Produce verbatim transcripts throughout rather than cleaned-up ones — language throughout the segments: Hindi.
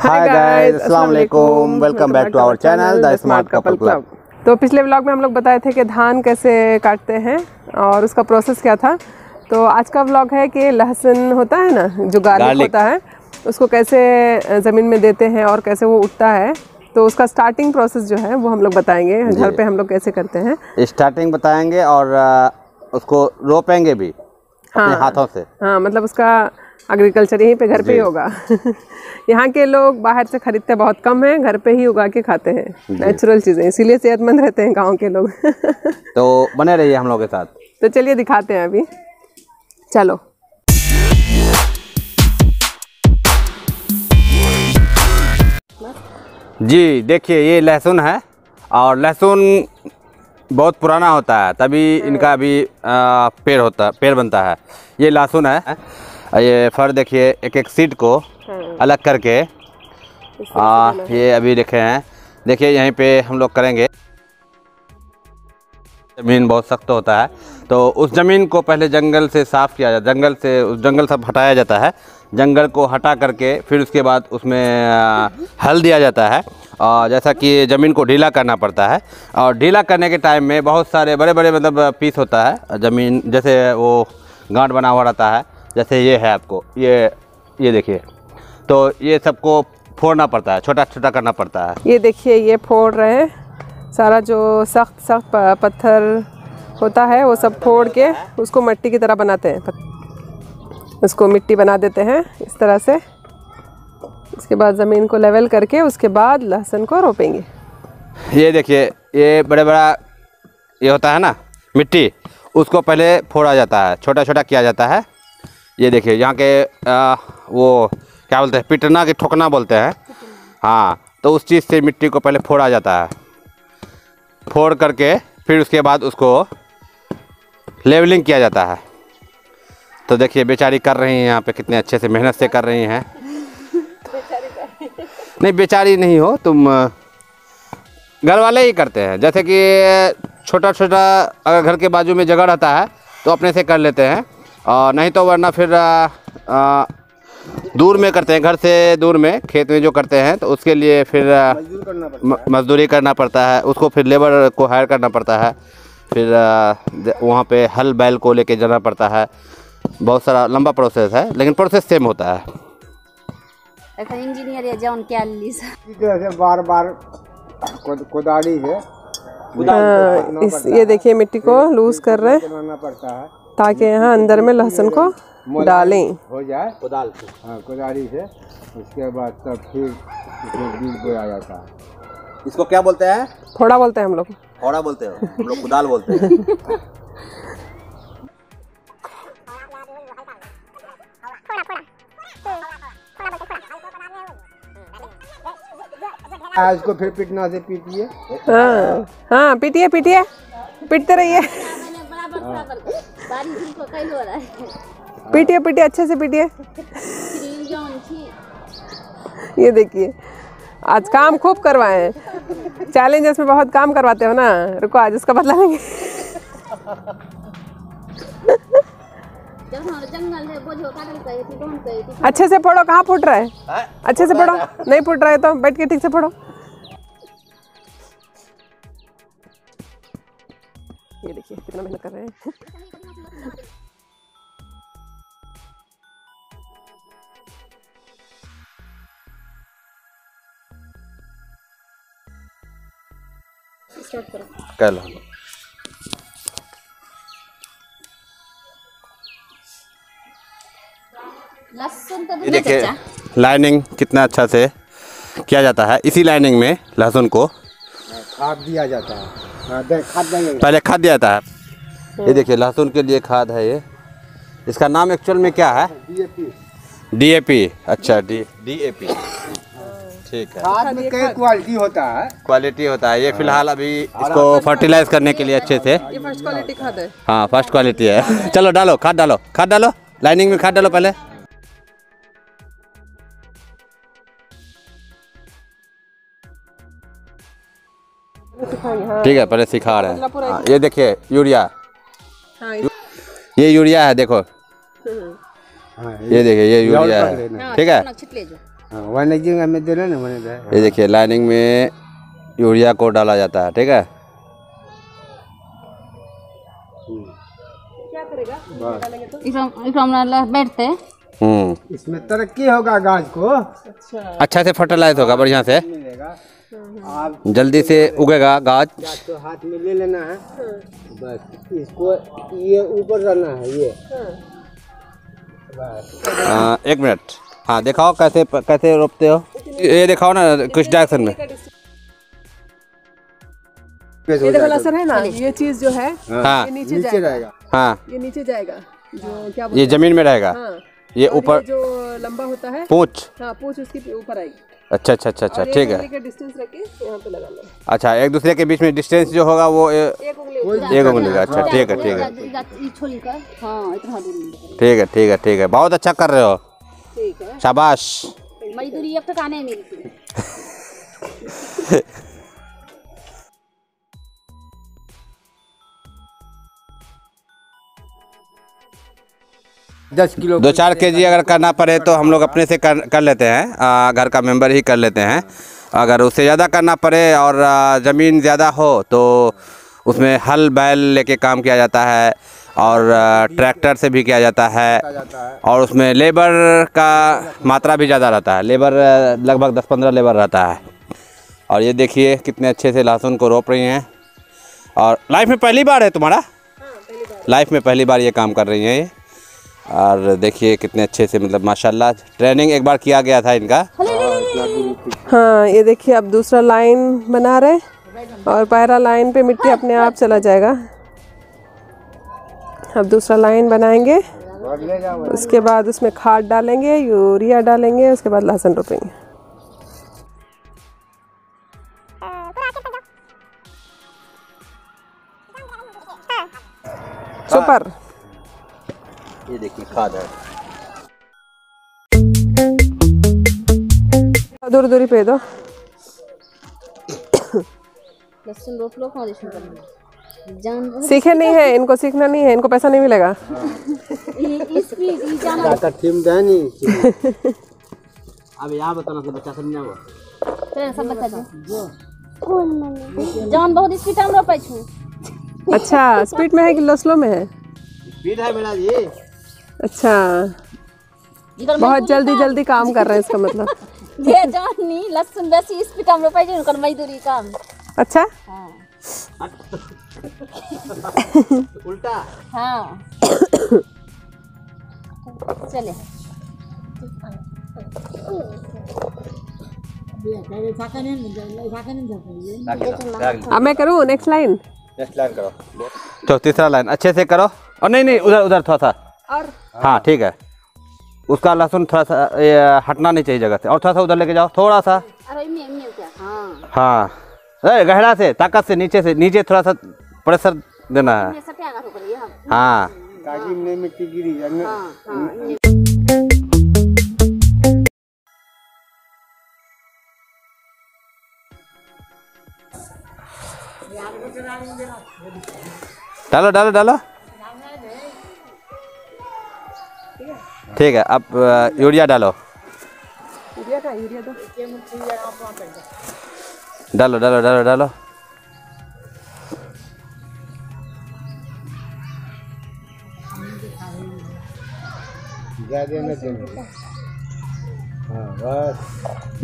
हाय गाइस, अस्सलाम वालेकुम, welcome back to our channel the smart couple club. तो पिछले व्लॉग में हम लोग बताए थे कि धान कैसे काटते हैं और उसका प्रोसेस क्या था। तो आज का व्लॉग है कि लहसुन होता है ना, जो गार्लिक होता है, उसको कैसे ज़मीन में देते हैं और कैसे वो उठता है। तो उसका स्टार्टिंग प्रोसेस जो है वो हम लोग बताएंगे, घर पे हम लोग कैसे करते हैं। स्टार्टिंग बताएंगे और उसको रोपेंगे भी अपने हाथों से। हाँ, मतलब उसका एग्रीकल्चर यहीं पे घर पे ही होगा। यहाँ के लोग बाहर से खरीदते बहुत कम हैं, घर पे ही उगा के खाते हैं नेचुरल चीज़ें, इसीलिए सेहतमंद रहते हैं गांव के लोग। तो बने रहिए हम लोग के साथ। तो चलिए दिखाते हैं अभी, चलो। जी देखिए, ये लहसुन है और लहसुन बहुत पुराना होता है, तभी इनका अभी पेड़ होता पेड़ बनता है। ये लहसुन है, ये फर देखिए, एक एक सीड को अलग करके आ, ये अभी देखे हैं। देखिए यहीं पे हम लोग करेंगे। ज़मीन बहुत सख्त होता है, तो उस ज़मीन को पहले जंगल से साफ़ किया जाता है, जंगल से उस जंगल सब हटाया जाता है। जंगल को हटा करके फिर उसके बाद उसमें हल दिया जाता है, और जैसा कि ज़मीन को ढीला करना पड़ता है। और ढीला करने के टाइम में बहुत सारे बड़े बड़े मतलब पीस होता है ज़मीन, जैसे वो गांठ बना हुआ रहता है, जैसे ये है आपको, ये ये देखिए। तो ये सबको फोड़ना पड़ता है, छोटा छोटा करना पड़ता है। ये देखिए, ये फोड़ रहे हैं सारा, जो सख्त सख्त पत्थर होता है वो सब फोड़ के उसको मिट्टी की तरह बनाते हैं, उसको मिट्टी बना देते हैं इस तरह से। इसके बाद ज़मीन को लेवल करके उसके बाद लहसुन को रोपेंगे। ये देखिए, ये बड़े बड़ा ये होता है ना मिट्टी, उसको पहले फोड़ा जाता है, छोटा छोटा किया जाता है। ये देखिए यहाँ के आ, वो क्या बोलते हैं, पिटना के ठोकना बोलते हैं। हाँ, तो उस चीज़ से मिट्टी को पहले फोड़ा जाता है, फोड़ करके फिर उसके बाद उसको लेवलिंग किया जाता है। तो देखिए बेचारी कर रही हैं यहाँ पे, कितने अच्छे से मेहनत से कर रही हैं। नहीं बेचारी नहीं हो तुम, घर वाले ही करते हैं। जैसे कि छोटा छोटा अगर घर के बाजू में जगह रहता है तो अपने से कर लेते हैं, और नहीं तो वरना फिर आ, आ, दूर में करते हैं, घर से दूर में खेत में जो करते हैं, तो उसके लिए फिर मजदूरी करना पड़ता है, उसको फिर लेबर को हायर करना पड़ता है, फिर आ, वहाँ पे हल बैल को लेके जाना पड़ता है। बहुत सारा लंबा प्रोसेस है, लेकिन प्रोसेस सेम होता है। ऐसा इंजीनियर जान क्या बार बार कोदाड़ी है, इस ये देखिए मिट्टी को लूज कर रहे हैं ताकि यहाँ अंदर में लहसुन को डालें, हो जाए कुदाल से। हाँ, कुदाली से। उसके बाद तब फिर बीज बोया जाता है। इसको क्या बोलते हैं? थोड़ा बोलते हैं हम लोग। थोड़ा बोलते हो हम लोग, कुदाल बोलते हैं। आज को फिर पिटना से पीटिए। हाँ हाँ, पीटिए पीटिए, पिटते रहिए। पीटिए पीटिए, अच्छे से पीटिए। ये देखिए, आज काम खूब करवाए हैं। चैलेंजेस में बहुत काम करवाते हो ना, रुको आज उसका बदला लेंगे। अच्छे से फोड़ो, कहाँ फूट रहा है? अच्छे से फोड़ो, नहीं फूट रहा है तो बैठ के ठीक से फोड़ो। ये देखिए कितना मेहनत कर रहे हैं। स्टार्ट करो। कल लहसुन तो देखिए, लाइनिंग कितना अच्छा से किया जाता है। इसी लाइनिंग में लहसुन को खाद दिया जाता है, पहले खाद दिया जाता है। ये देखिए लहसुन के लिए खाद है ये, इसका नाम एक्चुअल में क्या है? D A P. अच्छा, डी ए पी, ठीक है। खाद में कई क्वालिटी होता है, क्वालिटी होता है। ये फिलहाल अभी इसको फर्टिलाइज करने के लिए अच्छे से, ये फर्स्ट क्वालिटी खाद है। हाँ, फर्स्ट क्वालिटी है। चलो डालो, खाद डालो, खाद डालो, लाइनिंग में खाद डालो पहले। ठीक है, पहले सिखा रहे हैं। ये देखिए यूरिया, ये यूरिया है देखो, ये देखिए ये यूरिया है, ठीक है। ये देखिए लाइनिंग में यूरिया को डाला जाता है, ठीक है। क्या करेगा? बैठते हम्म इसमें तरक्की होगा गाज को, अच्छा अच्छा से फर्टिलाइज होगा, बढ़िया से आप जल्दी से उगेगा गाज। गाज को हाथ में ले लेना है बस, इसको ये ऊपर रहना है ये आ, एक मिनट। हाँ दिखाओ कैसे कैसे रोपते हो, ये दिखाओ ना कुछ डायरेक्शन में। ये देखो लहसुन है ना, ये चीज जो है हाँ नीचे जाएगा, हाँ ये नीचे जाएगा जो क्या ये जमीन में रहेगा, ये ऊपर जो लंबा होता है पूछ, हाँ, पूछ उसके ऊपर आएगी। अच्छा अच्छा अच्छा अच्छा ठीक है। अच्छा एक दूसरे के बीच में डिस्टेंस जो होगा वो एक उंगली का, अच्छा ठीक है ठीक है ठीक है ठीक है ठीक है बहुत अच्छा कर रहे हो, ठीक है शाबाश। मजदूरी अब तक आने नहीं मिलती। दस किलो दो चार केजी अगर करना पड़े तो हम लोग अपने से कर कर लेते हैं, आ, घर का मेंबर ही कर लेते हैं। अगर उससे ज़्यादा करना पड़े और ज़मीन ज़्यादा हो तो उसमें हल बैल लेके काम किया जाता है और ट्रैक्टर से भी किया जाता है, और उसमें लेबर का मात्रा भी ज़्यादा रहता है, लेबर लगभग दस पंद्रह लेबर रहता है। और ये देखिए कितने अच्छे से लहसुन को रोप रही हैं, और लाइफ में पहली बार है तुम्हारा, लाइफ में पहली बार ये काम कर रही हैं ये। और देखिए कितने अच्छे से, मतलब माशाल्लाह ट्रेनिंग एक बार किया गया था इनका। हाँ ये देखिए अब दूसरा लाइन बना रहे, और पहला लाइन पे मिट्टी अपने आप चला जाएगा। अब दूसरा लाइन बनाएंगे, उसके बाद उसमें खाद डालेंगे, यूरिया डालेंगे, उसके बाद लहसुन रोपेंगे। सुपर। ये देखिए खाद है, दूर दूरी पे दो लहसुन रोप लो। जान सीखे नहीं है इनको, सीखना नहीं है इनको, पैसा नहीं मिलेगा। अब यहाँ बताना बच्चा समझा हुआ सब बता दो। जान बहुत स्पीड में रोपे छू। अच्छा स्पीड में है कि लो स्लो में है? स्पीड है मेरा जी। अच्छा बहुत जल्दी जल्दी काम कर रहे हैं इसका मतलब। ये जानी लहसुन वैसी इस पे काम रोपाई जो कर मजदूरी काम। अच्छा हां उल्टा हां चले ये करे फाका नहीं जाए, फाका नहीं जाए। अब मैं करूं नेक्स्ट लाइन? नेक्स्ट लाइन करो, तो तीसरा लाइन अच्छे से करो। और नहीं नहीं उधर उधर थोड़ा सा और, हाँ ठीक है। उसका लहसुन थोड़ा सा हटना नहीं चाहिए जगह से, और थोड़ा सा उधर लेके जाओ, थोड़ा सा हाँ हाँ गहरा से, ताकत से, नीचे से, नीचे थोड़ा सा प्रेशर देना है। हाँ मिट्टी गिरी डालो डालो डालो, ठीक है। अब यूरिया डालो, यूरिया का यूरिया दो, डालो डालो डालो डालो।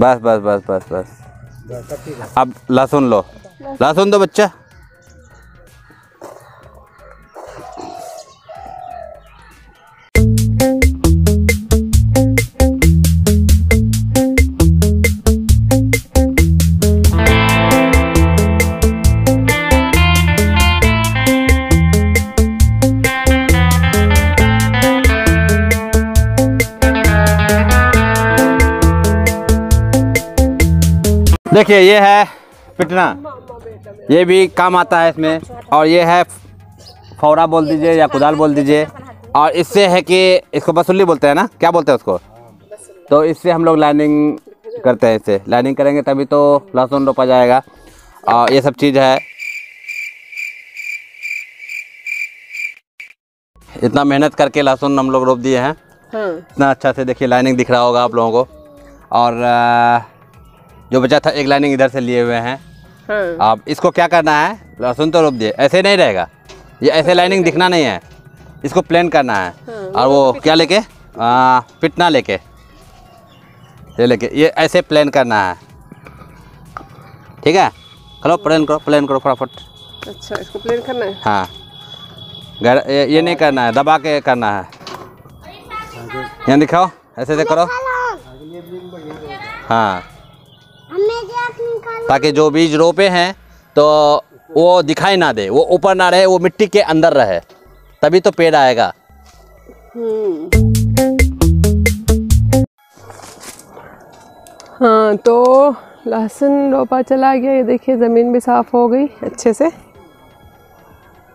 बस बस बस बस बस। अब लहसुन लो, लहसुन दो बच्चा। देखिए ये है पिटना, ये भी काम आता है इसमें, और ये है फौरा बोल दीजिए या कुदाल बोल दीजिए। और इससे है कि इसको बसुल्ली बोलते हैं ना, क्या बोलते हैं उसको? तो इससे हम लोग लाइनिंग करते हैं, इससे लाइनिंग करेंगे तभी तो लहसुन रोपा जाएगा। और ये सब चीज़ है, इतना मेहनत करके लहसुन हम लोग रोप दिए हैं, इतना अच्छा से। देखिए लाइनिंग दिख रहा होगा आप लोगों को। और जो बचा था एक लाइनिंग इधर से लिए हुए हैं। हाँ। अब इसको क्या करना है, लहसुन तो रोप दिए, ऐसे नहीं रहेगा ये, ऐसे लाइनिंग दिखना नहीं है, इसको प्लेन करना है। हाँ। और वो क्या लेके पिटना लेके ये लेके ये ऐसे प्लेन करना है, ठीक है। हेलो प्लेन करो, प्लेन करो फटाफट। अच्छा इसको प्लेन करना है। हाँ ये, ये नहीं करना है, दबा के करना है। यहाँ दिखाओ, ऐसे ऐसे करो। हाँ ताकि जो बीज रोपे हैं तो वो दिखाई ना दे, वो ऊपर ना रहे, वो मिट्टी के अंदर रहे, तभी तो पेड़ आएगा। हाँ तो लहसुन रोपा चला गया, ये देखिए ज़मीन भी साफ हो गई अच्छे से,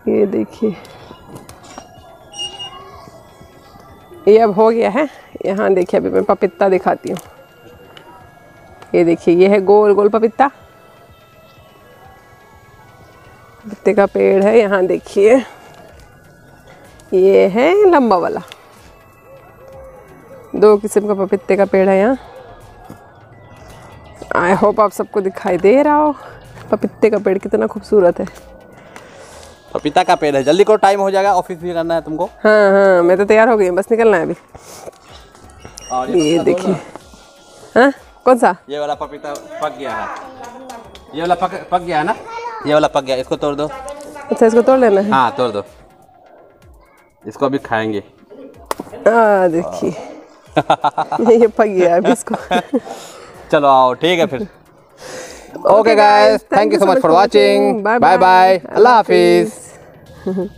ये देखिए ये अब हो गया है। यहाँ देखिए अभी मैं पपीता दिखाती हूँ, ये देखिए ये है गोल गोल पपीता, पपीते का पेड़ है। यहाँ देखिए ये है लंबा वाला, दो किस्म का पपीते का पेड़ है यहाँ। आई होप आप सबको दिखाई दे रहा हो, पपीते का पेड़ कितना खूबसूरत है, पपीता का पेड़ है। जल्दी करो, टाइम हो जाएगा, ऑफिस भी करना है तुमको। हाँ हाँ मैं तो तैयार हो गई, बस निकलना है अभी। और ये, ये देखिए, हाँ कौन सा, ये वाला पपीता पक गया है, ये वाला पक पक गया है ना, ये वाला पक गया, इसको तोड़ दो। अच्छा इसको तोड़ लेना है। हाँ तोड़ दो, इसको अभी खाएंगे। हाँ देखिए ये पक गया अभी इसको। चलो आओ, ठीक है फिर। Okay guys, thank you so much for watching, bye bye, अल्लाह हाफिज।